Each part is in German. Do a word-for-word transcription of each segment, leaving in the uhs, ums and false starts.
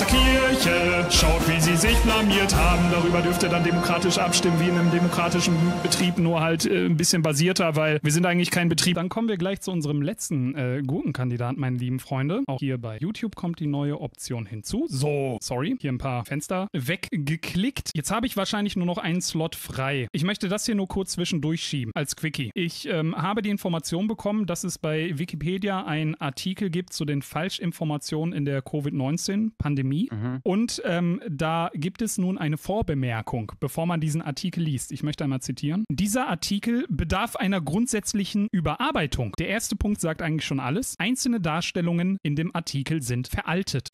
Ketzerkirche. Schaut, wie sie sich blamiert haben. Darüber dürft ihr dann demokratisch abstimmen, wie in einem demokratischen Betrieb, nur halt äh, ein bisschen basierter, weil wir sind eigentlich kein Betrieb. Dann kommen wir gleich zu unserem letzten äh, Gurkenkandidaten, meine lieben Freunde. Auch hier bei YouTube kommt die neue Option hinzu. So, sorry, hier ein paar Fenster weggeklickt. Jetzt habe ich wahrscheinlich nur noch einen Slot frei. Ich möchte das hier nur kurz zwischendurch schieben, als Quickie. Ich ähm, habe die Information bekommen, dass es bei Wikipedia einen Artikel gibt zu den Falschinformationen in der Covid neunzehn Pandemie. Mhm. Und ähm, da gibt es nun eine Vorbemerkung, bevor man diesen Artikel liest. Ich möchte einmal zitieren. Dieser Artikel bedarf einer grundsätzlichen Überarbeitung. Der erste Punkt sagt eigentlich schon alles. Einzelne Darstellungen in dem Artikel sind veraltet.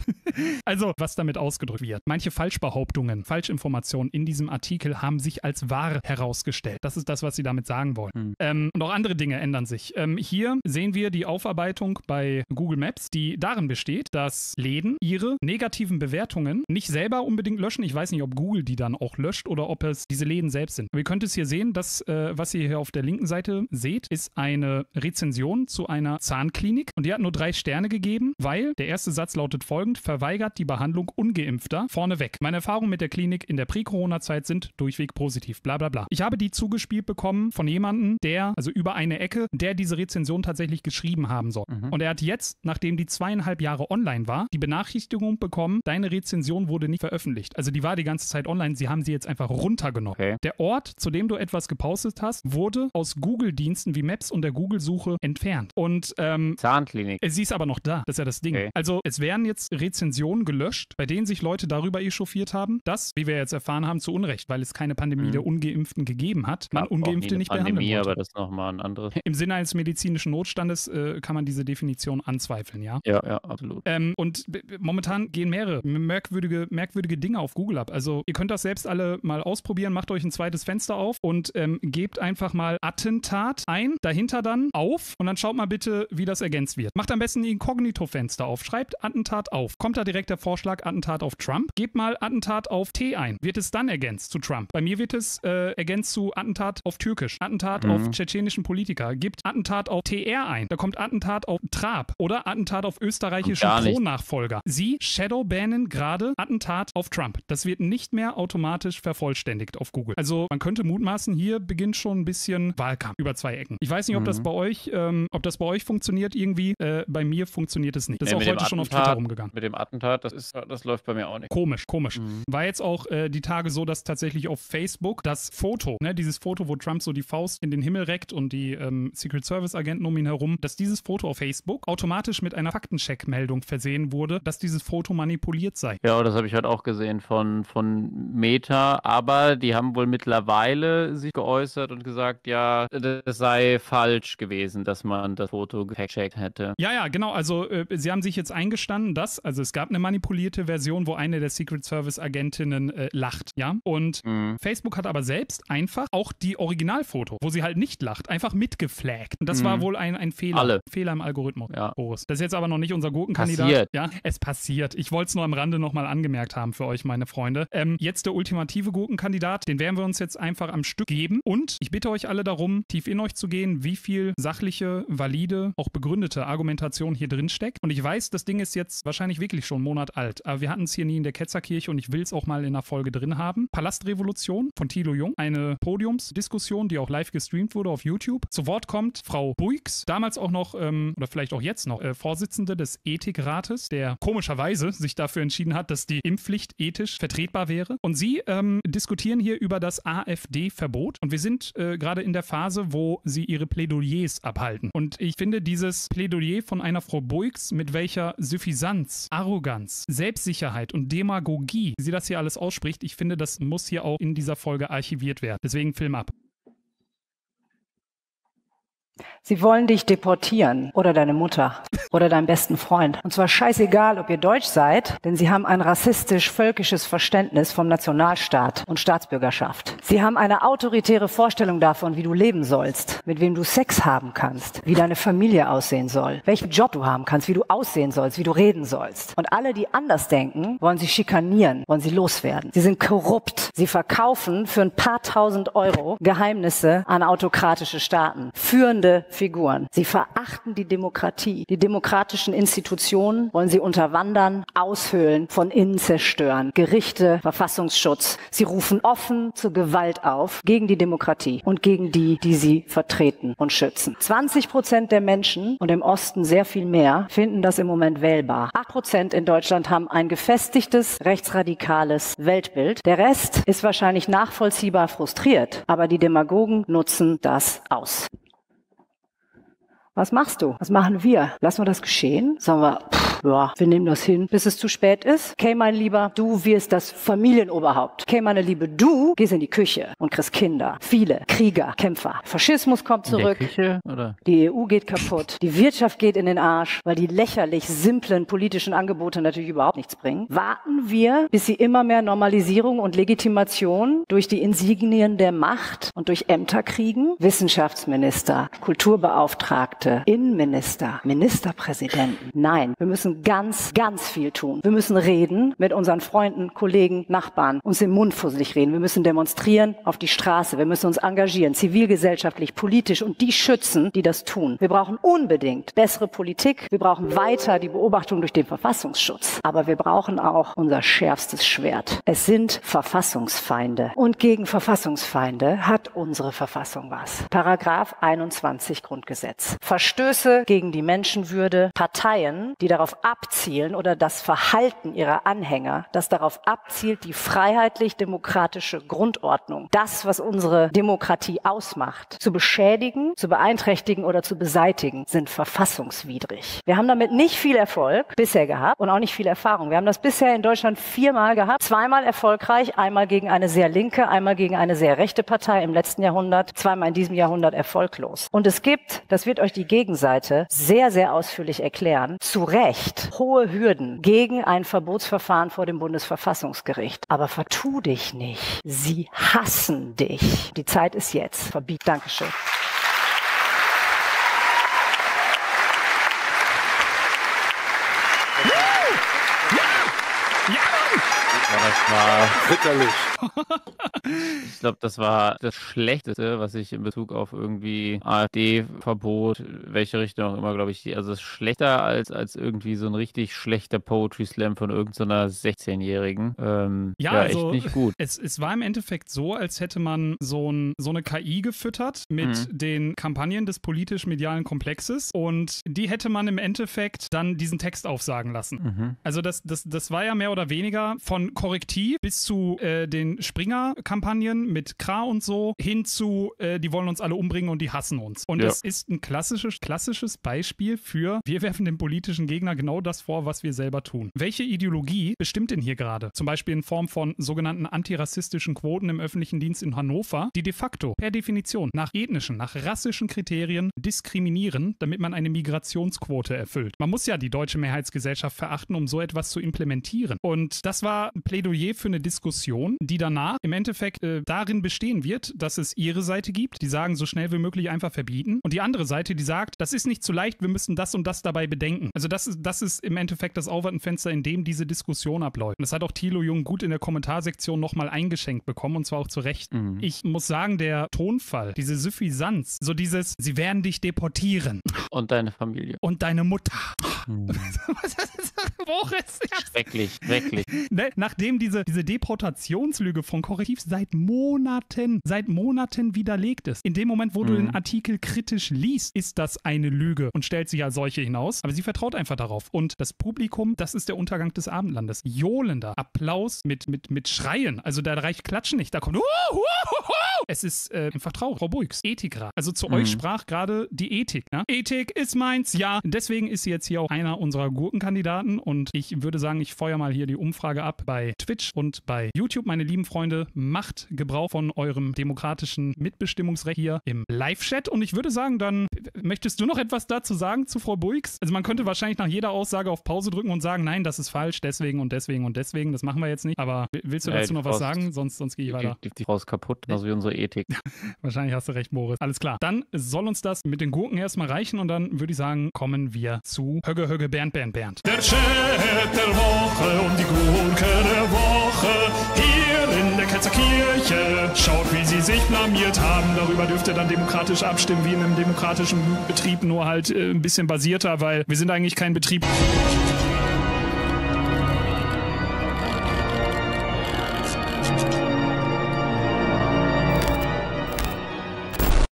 Also, was damit ausgedrückt wird. Manche Falschbehauptungen, Falschinformationen in diesem Artikel haben sich als wahr herausgestellt. Das ist das, was sie damit sagen wollen. Mhm. Ähm, und auch andere Dinge ändern sich. Ähm, hier sehen wir die Aufarbeitung bei Google Maps, die darin besteht, dass Läden ihre negativen Bewertungen nicht selber unbedingt löschen. Ich weiß nicht, ob Google die dann auch löscht oder ob es diese Läden selbst sind. Aber ihr könnt es hier sehen, dass äh, was ihr hier auf der linken Seite seht, ist eine Rezension zu einer Zahnklinik. Und die hat nur drei Sterne gegeben, weil der erste Satz lautet folgend: verweigert die Behandlung Ungeimpfter vorneweg. Meine Erfahrungen mit der Klinik in der Prä-Corona-Zeit sind durchweg positiv. Bla bla bla. Ich habe die zugespielt bekommen von jemandem, der, also über eine Ecke, der diese Rezension tatsächlich geschrieben haben soll. Mhm. Und er hat jetzt, nachdem die zweieinhalb Jahre online war, die Benachrichtigung bekommen, deine Rezension wurde nicht veröffentlicht. Also die war die ganze Zeit online, sie haben sie jetzt einfach runtergenommen. Okay. Der Ort, zu dem du etwas gepostet hast, wurde aus Google-Diensten wie Maps und der Google-Suche entfernt. Und ähm, Zahnklinik. Sie ist aber noch da. Das ist ja das Ding. Okay. Also es werden jetzt Rezensionen gelöscht, bei denen sich Leute darüber echauffiert haben, dass, wie wir jetzt erfahren haben, zu Unrecht, weil es keine Pandemie mhm. der Ungeimpften gegeben hat, man Ungeimpfte nicht behandeln wollte. Aber das nochmal ein anderes. Im Sinne eines medizinischen Notstandes äh, kann man diese Definition anzweifeln, ja? Ja, ja, absolut. Ähm, und momentan gehen mehrere merkwürdige, merkwürdige Dinge auf Google ab. Also ihr könnt das selbst alle mal ausprobieren, macht euch ein zweites Fenster auf und ähm, gebt einfach mal Attentat ein, dahinter dann auf und dann schaut mal bitte, wie das ergänzt wird. Macht am besten ein Inkognito-Fenster auf, schreibt Attentat auf. Kommt da direkt der Vorschlag Attentat auf Trump? Gebt mal Attentat auf T ein. Wird es dann ergänzt zu Trump? Bei mir wird es äh, ergänzt zu Attentat auf Türkisch, Attentat mhm. auf tschetschenischen Politiker. Gebt Attentat auf T R ein. Da kommt Attentat auf Trab oder Attentat auf österreichischen Pro-Nachfolger. Sie shadowbannen gerade Attentat auf Trump. Das wird nicht mehr automatisch vervollständigt auf Google. Also man könnte mutmaßen, hier beginnt schon ein bisschen Wahlkampf über zwei Ecken. Ich weiß nicht, ob mhm. das bei euch, ähm, ob das bei euch funktioniert irgendwie. Äh, bei mir funktioniert es nicht. Das nee, ist auch heute schon auf Twitter rumgegangen. Mit dem Attentat, das ist, das läuft bei mir auch nicht. Komisch, komisch. Mhm. War jetzt auch äh, die Tage so, dass tatsächlich auf Facebook das Foto, ne, dieses Foto, wo Trump so die Faust in den Himmel reckt und die ähm, Secret Service Agenten um ihn herum, dass dieses Foto auf Facebook automatisch mit einer Faktencheck-Meldung versehen wurde, dass dieses Foto manipuliert sei. Ja, das habe ich halt auch gesehen von, von Meta, aber die haben wohl mittlerweile sich geäußert und gesagt, ja, das sei falsch gewesen, dass man das Foto gecheckt hätte. Ja, ja, genau, also äh, sie haben sich jetzt eingestanden, dass, also es gab eine manipulierte Version, wo eine der Secret Service Agentinnen äh, lacht, ja, und mhm. Facebook hat aber selbst einfach auch die Originalfoto, wo sie halt nicht lacht, einfach mitgeflaggt. Und das mhm. war wohl ein, ein Fehler. Alle. Fehler im Algorithmus. Ja. Boris. Das ist jetzt aber noch nicht unser Gurkenkandidat. Passiert. Ja, es passiert. Ich wollte es nur am Rande nochmal angemerkt haben für euch, meine Freunde. Ähm, jetzt der ultimative Gurkenkandidat, den werden wir uns jetzt einfach am Stück geben. Und ich bitte euch alle darum, tief in euch zu gehen, wie viel sachliche, valide, auch begründete Argumentation hier drin steckt. Und ich weiß, das Ding ist jetzt wahrscheinlich wirklich schon einen Monat alt, aber wir hatten es hier nie in der Ketzerkirche und ich will es auch mal in einer Folge drin haben. Palastrevolution von Thilo Jung, eine Podiumsdiskussion, die auch live gestreamt wurde auf YouTube. Zu Wort kommt Frau Buyx, damals auch noch, ähm, oder vielleicht auch jetzt noch, äh, Vorsitzende des Ethikrates, der komischerweise sich dafür entschieden hat, dass die Impfpflicht ethisch vertretbar wäre. Und sie ähm, diskutieren hier über das A F D-Verbot und wir sind äh, gerade in der Phase, wo sie ihre Plädoyers abhalten. Und ich finde dieses Plädoyer von einer Frau Buyx, mit welcher Suffisanz, Arroganz, Selbstsicherheit und Demagogie sie das hier alles ausspricht, ich finde, das muss hier auch in dieser Folge archiviert werden. Deswegen Film ab. Sie wollen dich deportieren oder deine Mutter oder deinen besten Freund. Und zwar scheißegal, ob ihr Deutsch seid, denn sie haben ein rassistisch-völkisches Verständnis vom Nationalstaat und Staatsbürgerschaft. Sie haben eine autoritäre Vorstellung davon, wie du leben sollst, mit wem du Sex haben kannst, wie deine Familie aussehen soll, welchen Job du haben kannst, wie du aussehen sollst, wie du reden sollst. Und alle, die anders denken, wollen sie schikanieren, wollen sie loswerden. Sie sind korrupt. Sie verkaufen für ein paar tausend Euro Geheimnisse an autokratische Staaten, führende Figuren. Sie verachten die Demokratie. Die demokratischen Institutionen wollen sie unterwandern, aushöhlen, von innen zerstören. Gerichte, Verfassungsschutz. Sie rufen offen zur Gewalt auf gegen die Demokratie und gegen die, die sie vertreten und schützen. zwanzig Prozent der Menschen und im Osten sehr viel mehr finden das im Moment wählbar. acht Prozent in Deutschland haben ein gefestigtes, rechtsradikales Weltbild. Der Rest ist wahrscheinlich nachvollziehbar frustriert, aber die Demagogen nutzen das aus. Was machst du? Was machen wir? Lassen wir das geschehen? Sagen wir, pff, ja, wir nehmen das hin, bis es zu spät ist. Okay, mein Lieber, du wirst das Familienoberhaupt. Okay, meine Liebe, du gehst in die Küche und kriegst Kinder. Viele Krieger, Kämpfer. Faschismus kommt zurück. In der Küche, oder? Die E U geht kaputt. Die Wirtschaft geht in den Arsch, weil die lächerlich simplen politischen Angebote natürlich überhaupt nichts bringen. Warten wir, bis sie immer mehr Normalisierung und Legitimation durch die Insignien der Macht und durch Ämter kriegen? Wissenschaftsminister, Kulturbeauftragte, Innenminister, Ministerpräsidenten. Nein, wir müssen ganz, ganz viel tun. Wir müssen reden mit unseren Freunden, Kollegen, Nachbarn, uns im Mund fusselig reden. Wir müssen demonstrieren auf die Straße. Wir müssen uns engagieren, zivilgesellschaftlich, politisch und die schützen, die das tun. Wir brauchen unbedingt bessere Politik. Wir brauchen weiter die Beobachtung durch den Verfassungsschutz. Aber wir brauchen auch unser schärfstes Schwert. Es sind Verfassungsfeinde. Und gegen Verfassungsfeinde hat unsere Verfassung was. Paragraph einundzwanzig Grundgesetz. Verstöße gegen die Menschenwürde, Parteien, die darauf abzielen oder das Verhalten ihrer Anhänger, das darauf abzielt, die freiheitlich-demokratische Grundordnung, das, was unsere Demokratie ausmacht, zu beschädigen, zu beeinträchtigen oder zu beseitigen, sind verfassungswidrig. Wir haben damit nicht viel Erfolg bisher gehabt und auch nicht viel Erfahrung. Wir haben das bisher in Deutschland viermal gehabt, zweimal erfolgreich, einmal gegen eine sehr linke, einmal gegen eine sehr rechte Partei im letzten Jahrhundert, zweimal in diesem Jahrhundert erfolglos. Und es gibt, das wird euch die Gegenseite sehr, sehr ausführlich erklären, zu Recht hohe Hürden gegen ein Verbotsverfahren vor dem Bundesverfassungsgericht. Aber vertu dich nicht. Sie hassen dich. Die Zeit ist jetzt. Verbiet. Dankeschön. Das war ritterlich. Ich glaube, das war das Schlechteste, was ich in Bezug auf irgendwie AfD-Verbot, welche Richtung auch immer, glaube ich, also es ist schlechter als, als irgendwie so ein richtig schlechter Poetry-Slam von irgendeiner sechzehnjährigen. Ähm, ja, war also, echt nicht gut. Es, es war im Endeffekt so, als hätte man so, ein, so eine K I gefüttert mit mhm. den Kampagnen des politisch-medialen Komplexes und die hätte man im Endeffekt dann diesen Text aufsagen lassen. Mhm. Also das, das, das war ja mehr oder weniger von Korrektiv bis zu äh, den Springer-Kampagnen mit Krah und so, hin zu, äh, die wollen uns alle umbringen und die hassen uns. Und ja, das ist ein klassisches, klassisches Beispiel für, wir werfen dem politischen Gegner genau das vor, was wir selber tun. Welche Ideologie bestimmt denn hier gerade? Zum Beispiel in Form von sogenannten antirassistischen Quoten im öffentlichen Dienst in Hannover, die de facto per Definition nach ethnischen, nach rassischen Kriterien diskriminieren, damit man eine Migrationsquote erfüllt. Man muss ja die deutsche Mehrheitsgesellschaft verachten, um so etwas zu implementieren. Und das war ein Plädoyer für eine Diskussion, die danach im Endeffekt äh, darin bestehen wird, dass es ihre Seite gibt, die sagen, so schnell wie möglich einfach verbieten, und die andere Seite, die sagt, das ist nicht zu leicht, wir müssen das und das dabei bedenken. Also das ist, das ist im Endeffekt das Overton-Fenster, in dem diese Diskussion abläuft. Und das hat auch Thilo Jung gut in der Kommentarsektion nochmal eingeschenkt bekommen, und zwar auch zu Recht. Mhm. Ich muss sagen, der Tonfall, diese Suffisanz, so dieses, sie werden dich deportieren. Und deine Familie. Und deine Mutter. Mhm. Boris, ja. Schrecklich, schrecklich. Ne, nachdem diese, diese Deportationslüge von Korrektiv seit Monaten, seit Monaten widerlegt ist. In dem Moment, wo mhm. du den Artikel kritisch liest, ist das eine Lüge und stellt sich als solche hinaus. Aber sie vertraut einfach darauf. Und das Publikum, das ist der Untergang des Abendlandes. Johlender Applaus mit, mit, mit Schreien. Also da reicht Klatschen nicht. Da kommt... Uh, uh, uh, uh. Es ist äh, einfach traurig. Frau Buyx, Ethikrat. Also zu mhm. euch sprach gerade die Ethik. Ne? Ethik ist meins, ja. Und deswegen ist sie jetzt hier auch einer unserer Gurkenkandidaten. Und ich würde sagen, ich feuere mal hier die Umfrage ab bei Twitch und bei YouTube. Meine lieben Freunde, macht Gebrauch von eurem demokratischen Mitbestimmungsrecht hier im Live-Chat. Und ich würde sagen, dann möchtest du noch etwas dazu sagen zu Frau Buyx? Also man könnte wahrscheinlich nach jeder Aussage auf Pause drücken und sagen, nein, das ist falsch, deswegen und deswegen und deswegen. Das machen wir jetzt nicht. Aber willst du dazu noch was sagen? Sonst, sonst gehe ich weiter. Die Frau ist kaputt, also wie unsere Ethik. Wahrscheinlich hast du recht, Moritz. Alles klar. Dann soll uns das mit den Gurken erstmal reichen und dann würde ich sagen, kommen wir zu Höcke, Höcke, Bernd, Bernd, Bernd. Der Chat der Woche und die Gurke der Woche hier in der KetzerKirche. Schaut, wie sie sich blamiert haben. Darüber dürft ihr dann demokratisch abstimmen, wie in einem demokratischen Betrieb, nur halt äh, ein bisschen basierter, weil wir sind eigentlich kein Betrieb.